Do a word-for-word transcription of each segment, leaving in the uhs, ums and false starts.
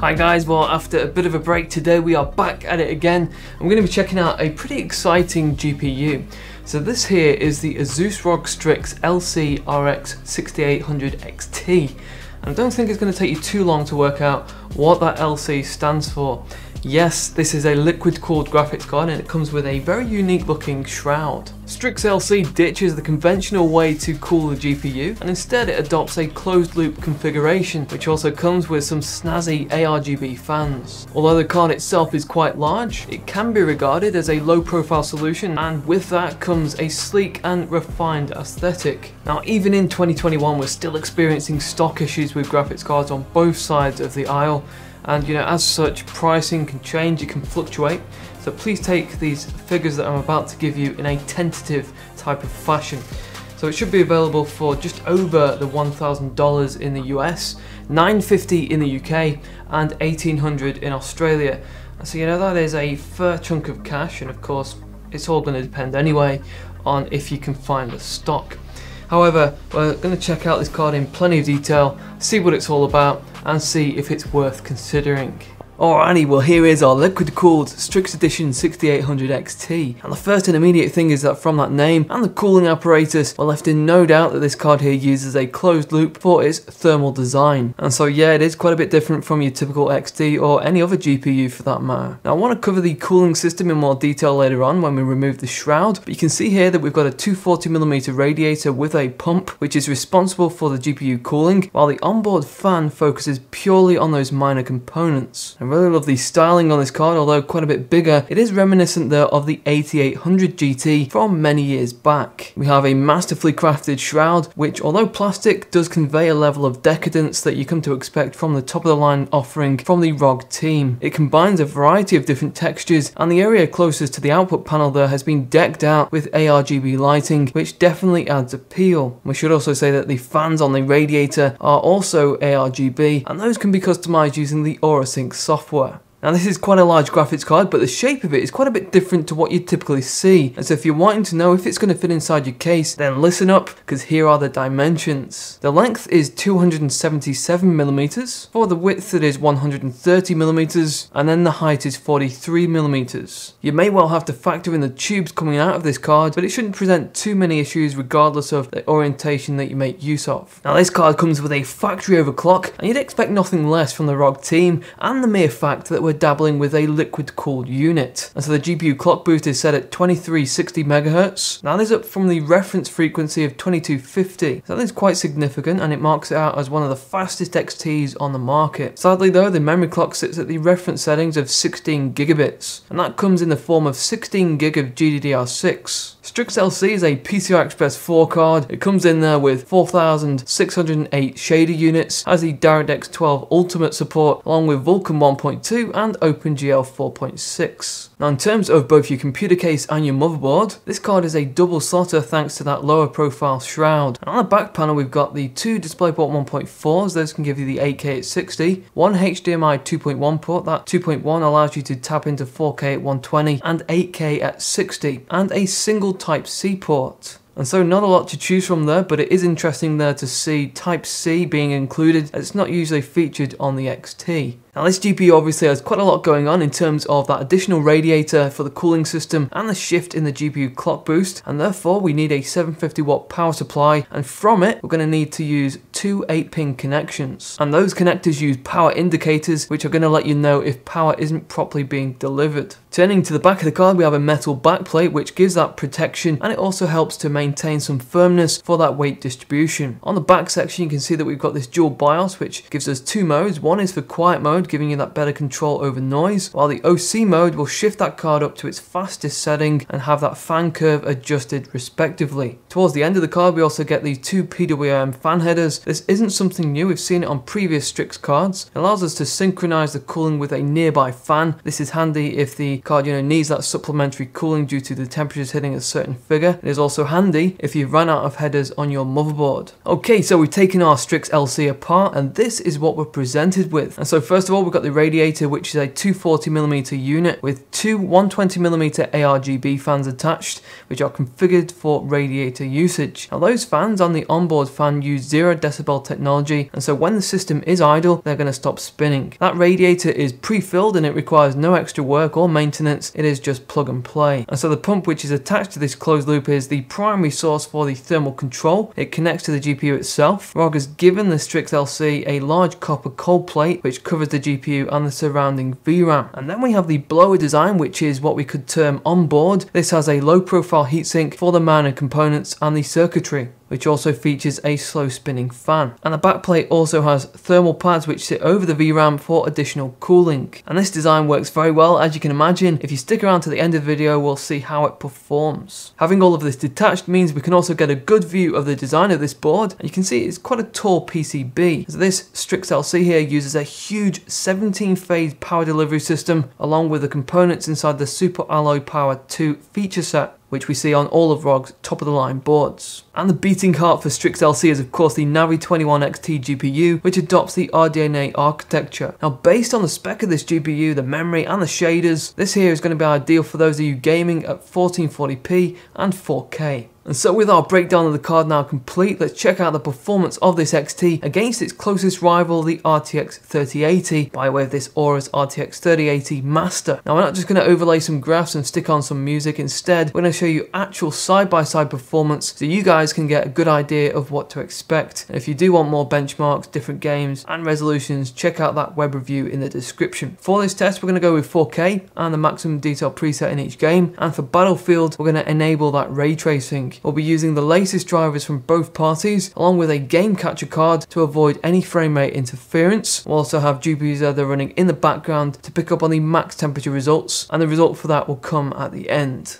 Hi guys, well after a bit of a break today we are back at it again and we're going to be checking out a pretty exciting G P U. So this here is the ASUS ROG Strix L C R X sixty-eight hundred X T, and I don't think it's going to take you too long to work out what that L C stands for. Yes, this is a liquid cooled graphics card and it comes with a very unique looking shroud. Strix L C ditches the conventional way to cool the G P U and instead it adopts a closed loop configuration, which also comes with some snazzy A R G B fans. Although the card itself is quite large, it can be regarded as a low profile solution, and with that comes a sleek and refined aesthetic. Now even in twenty twenty-one we're still experiencing stock issues with graphics cards on both sides of the aisle. And you know, as such, pricing can change, it can fluctuate. So please take these figures that I'm about to give you in a tentative type of fashion. So it should be available for just over the one thousand dollars in the U S, nine hundred fifty dollars in the U K, and eighteen hundred dollars in Australia. And so you know, that is a fair chunk of cash, and of course, it's all gonna depend anyway on if you can find the stock. However, we're going to check out this card in plenty of detail, see what it's all about, and see if it's worth considering. Alrighty, well here is our liquid cooled Strix Edition sixty-eight hundred X T, and the first and immediate thing is that from that name and the cooling apparatus, we're left in no doubt that this card here uses a closed loop for its thermal design. And so yeah, it is quite a bit different from your typical X T or any other G P U for that matter. Now I want to cover the cooling system in more detail later on when we remove the shroud, but you can see here that we've got a two hundred forty millimeter radiator with a pump which is responsible for the G P U cooling, while the onboard fan focuses purely on those minor components. I really love the styling on this card, although quite a bit bigger. It is reminiscent though of the eighty-eight hundred G T from many years back. We have a masterfully crafted shroud, which although plastic, does convey a level of decadence that you come to expect from the top of the line offering from the ROG team. It combines a variety of different textures, and the area closest to the output panel there has been decked out with A R G B lighting, which definitely adds appeal. We should also say that the fans on the radiator are also A R G B, and those can be customized using the AuraSync software. software. Now this is quite a large graphics card, but the shape of it is quite a bit different to what you typically see. And so if you're wanting to know if it's going to fit inside your case, then listen up, because here are the dimensions. The length is two hundred seventy-seven millimeters, for the width it is one hundred thirty millimeters, and then the height is forty-three millimeters. You may well have to factor in the tubes coming out of this card, but it shouldn't present too many issues regardless of the orientation that you make use of. Now this card comes with a factory overclock, and you'd expect nothing less from the ROG team, and the mere fact that we're dabbling with a liquid cooled unit. And so the G P U clock boost is set at twenty-three sixty megahertz. Now this is up from the reference frequency of twenty-two fifty. So that is quite significant, and it marks it out as one of the fastest X Ts on the market. Sadly though, the memory clock sits at the reference settings of sixteen gigabits, and that comes in the form of sixteen gig of G D D R six. Strix L C is a P C I Express four card. It comes in there with four thousand six hundred eight shader units, has the DirectX twelve Ultimate support, along with Vulkan one point two and OpenGL four point six. Now in terms of both your computer case and your motherboard, this card is a double slotter thanks to that lower profile shroud. And on the back panel we've got the two DisplayPort one point fours, those can give you the eight K at sixty, one H D M I two point one port, that two point one allows you to tap into four K at one twenty and eight K at sixty, and a single Type C port. And so not a lot to choose from there, but it is interesting there to see Type C being included, as it's not usually featured on the X T. Now this G P U obviously has quite a lot going on in terms of that additional radiator for the cooling system and the shift in the G P U clock boost, and therefore we need a seven hundred fifty watt power supply, and from it we're going to need to use two eight pin connections, and those connectors use power indicators which are going to let you know if power isn't properly being delivered. Turning to the back of the card we have a metal backplate which gives that protection, and it also helps to maintain some firmness for that weight distribution. On the back section you can see that we've got this dual BIOS which gives us two modes. One is for quiet mode, giving you that better control over noise, while the O C mode will shift that card up to its fastest setting and have that fan curve adjusted respectively. Towards the end of the card we also get these two P W M fan headers. This isn't something new, we've seen it on previous Strix cards. It allows us to synchronize the cooling with a nearby fan. This is handy if the card you know needs that supplementary cooling due to the temperatures hitting a certain figure. It is also handy if you run out of headers on your motherboard. Okay, so we've taken our Strix L C apart and this is what we're presented with. And so first of all, all, we've got the radiator, which is a two hundred forty millimeter unit with two one hundred twenty millimeter A R G B fans attached, which are configured for radiator usage. Now those fans on the onboard fan use zero decibel technology, and so when the system is idle, they're going to stop spinning. That radiator is pre-filled and it requires no extra work or maintenance. It is just plug and play. And so the pump which is attached to this closed loop is the primary source for the thermal control. It connects to the G P U itself. R O G has given the Strix L C a large copper cold plate which covers the G P U and the surrounding V RAM. And then we have the blower design, which is what we could term onboard. This has a low profile heatsink for the minor components and the circuitry, which also features a slow spinning fan. And the backplate also has thermal pads which sit over the V RAM for additional cooling. And this design works very well, as you can imagine. If you stick around to the end of the video, we'll see how it performs. Having all of this detached means we can also get a good view of the design of this board. And you can see it's quite a tall P C B. So this Strix L C here uses a huge seventeen phase power delivery system, along with the components inside the Super Alloy Power two feature set, which we see on all of R O G's top of the line boards. And the beating heart for Strix L C is of course the Navi twenty-one X T G P U, which adopts the R D N A architecture. Now based on the spec of this G P U, the memory and the shaders, this here is going to be ideal for those of you gaming at fourteen forty p and four K. And so with our breakdown of the card now complete, let's check out the performance of this X T against its closest rival, the R T X thirty eighty, by way of this Aorus R T X thirty eighty Master. Now we're not just going to overlay some graphs and stick on some music. Instead, we're going to show you actual side-by-side performance so you guys can get a good idea of what to expect. And if you do want more benchmarks, different games and resolutions, check out that web review in the description. For this test, we're going to go with four K and the maximum detail preset in each game. And for Battlefield, we're going to enable that ray tracing. We'll be using the latest drivers from both parties, along with a game capture card to avoid any frame rate interference. We'll also have G P U Z running in the background to pick up on the max temperature results, and the result for that will come at the end.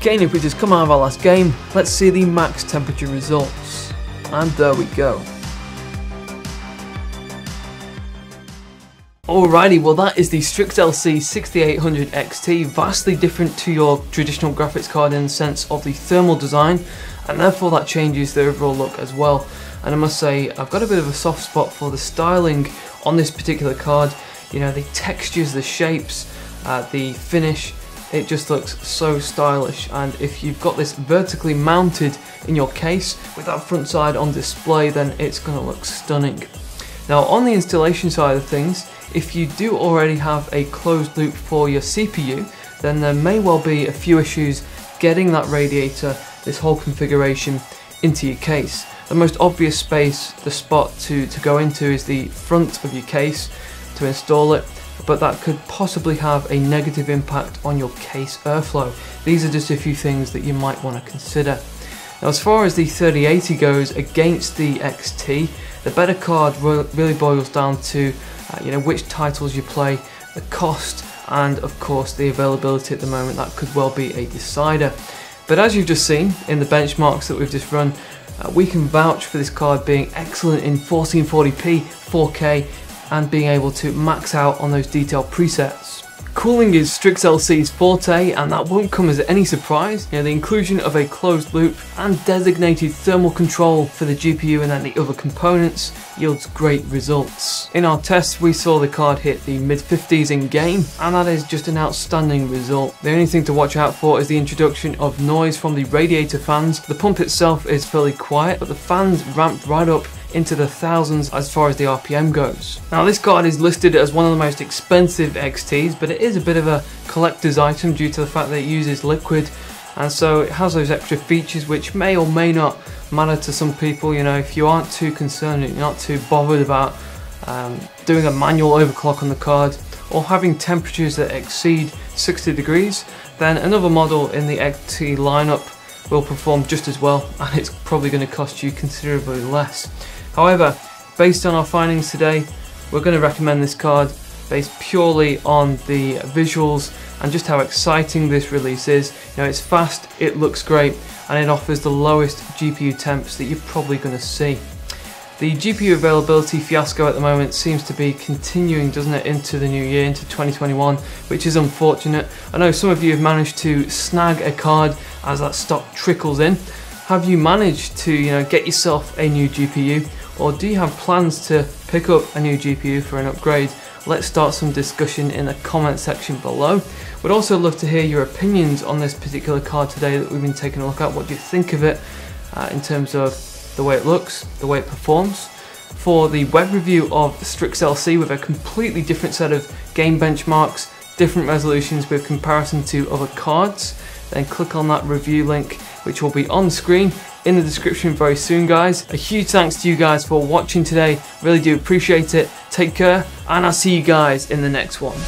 Again, if we just come out of our last game, let's see the max temperature results. And there we go. Alrighty, well that is the Strix L C sixty-eight hundred X T, vastly different to your traditional graphics card in the sense of the thermal design, and therefore that changes the overall look as well. And I must say, I've got a bit of a soft spot for the styling on this particular card. You know, the textures, the shapes, uh, the finish. It just looks so stylish, and if you've got this vertically mounted in your case with that front side on display, then it's going to look stunning. Now on the installation side of things, if you do already have a closed loop for your C P U, then there may well be a few issues getting that radiator, this whole configuration, into your case. The most obvious space, the spot to, to go into is the front of your case to install it, but that could possibly have a negative impact on your case airflow. These are just a few things that you might want to consider. Now, as far as the thirty eighty goes against the X T, the better card really boils down to uh, you know, which titles you play, the cost, and of course the availability at the moment. That could well be a decider. But as you've just seen in the benchmarks that we've just run, uh, we can vouch for this card being excellent in fourteen forty p, four K, and being able to max out on those detailed presets. Cooling is Strix L C's forte, and that won't come as any surprise. You know, the inclusion of a closed loop and designated thermal control for the G P U and then the other components yields great results. In our tests, we saw the card hit the mid fifties in game, and that is just an outstanding result. The only thing to watch out for is the introduction of noise from the radiator fans. The pump itself is fairly quiet, but the fans ramp right up into the thousands as far as the R P M goes. Now, this card is listed as one of the most expensive X Ts, but it is a bit of a collector's item due to the fact that it uses liquid, and so it has those extra features which may or may not matter to some people. You know, if you aren't too concerned, you're not too bothered about um, doing a manual overclock on the card or having temperatures that exceed sixty degrees, then another model in the X T lineup will perform just as well, and it's probably going to cost you considerably less. However, based on our findings today, we're going to recommend this card based purely on the visuals and just how exciting this release is. You know, it's fast, it looks great, and it offers the lowest G P U temps that you're probably going to see. The G P U availability fiasco at the moment seems to be continuing, doesn't it, into the new year, into twenty twenty-one, which is unfortunate. I know some of you have managed to snag a card as that stock trickles in. Have you managed to, you know, get yourself a new G P U, or do you have plans to pick up a new G P U for an upgrade? Let's start some discussion in the comment section below. We'd also love to hear your opinions on this particular card today that we've been taking a look at. What do you think of it uh, in terms of the way it looks, the way it performs? For the web review of Strix L C with a completely different set of game benchmarks, different resolutions with comparison to other cards, then click on that review link, which will be on screen in the description very soon, guys. A huge thanks to you guys for watching today. Really do appreciate it. Take care, and I'll see you guys in the next one.